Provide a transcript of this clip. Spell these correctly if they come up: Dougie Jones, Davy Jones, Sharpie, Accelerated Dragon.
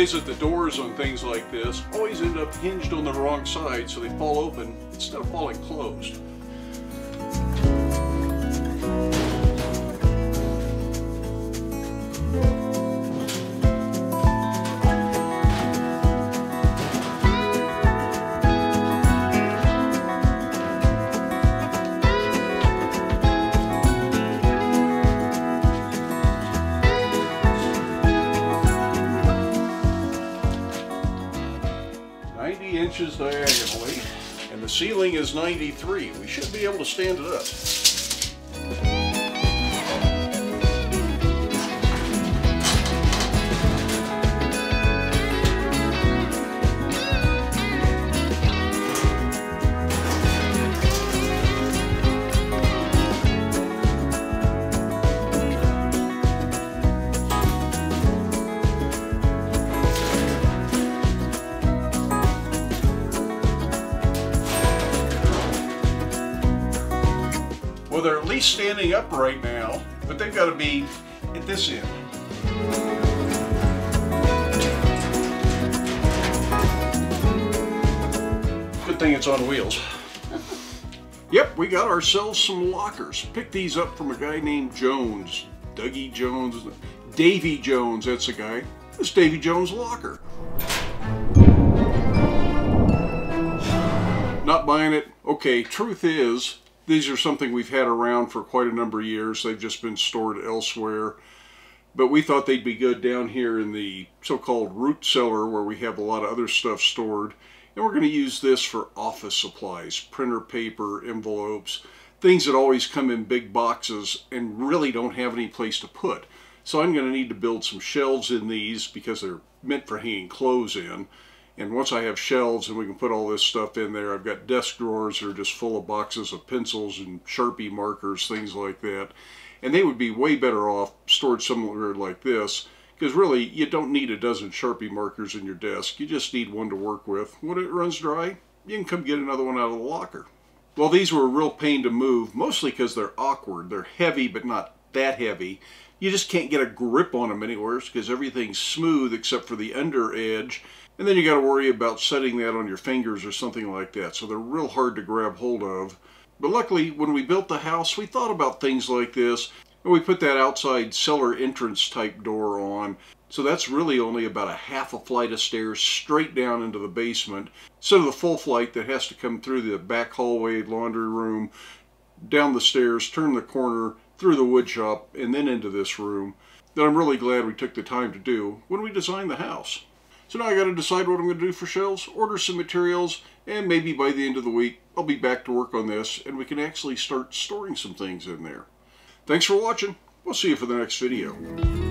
ways that the doors on things like this always end up hinged on the wrong side, so they fall open instead of falling closed. Diagonally, and the ceiling is 93. We should be able to stand it up. Well, they're at least standing up right now, but they've got to be at this end. Good thing it's on wheels. Yep, we got ourselves some lockers. Picked these up from a guy named Jones. Dougie Jones, Davy Jones, that's the guy. It's Davy Jones' locker. Not buying it. Okay, truth is, these are something we've had around for quite a number of years. They've just been stored elsewhere. But we thought they'd be good down here in the so-called root cellar where we have a lot of other stuff stored. And we're going to use this for office supplies, printer paper, envelopes, things that always come in big boxes and really don't have any place to put. So I'm going to need to build some shelves in these because they're meant for hanging clothes in. And once I have shelves and we can put all this stuff in there, I've got desk drawers that are just full of boxes of pencils and Sharpie markers, things like that. And they would be way better off stored somewhere like this, because really you don't need a dozen Sharpie markers in your desk. You just need one to work with. When it runs dry, you can come get another one out of the locker. Well, these were a real pain to move, mostly because they're awkward. They're heavy, but not that heavy. You just can't get a grip on them anywhere because everything's smooth except for the under edge. And then you got to worry about setting that on your fingers or something like that. So they're real hard to grab hold of. But luckily, when we built the house, we thought about things like this. And we put that outside cellar entrance type door on. So that's really only about a half a flight of stairs straight down into the basement. Instead of the full flight that has to come through the back hallway, laundry room, down the stairs, turn the corner, through the wood shop, and then into this room, that I'm really glad we took the time to do when we designed the house. So now I got to decide what I'm going to do for shelves, order some materials, and maybe by the end of the week I'll be back to work on this and we can actually start storing some things in there. Thanks for watching. We'll see you for the next video.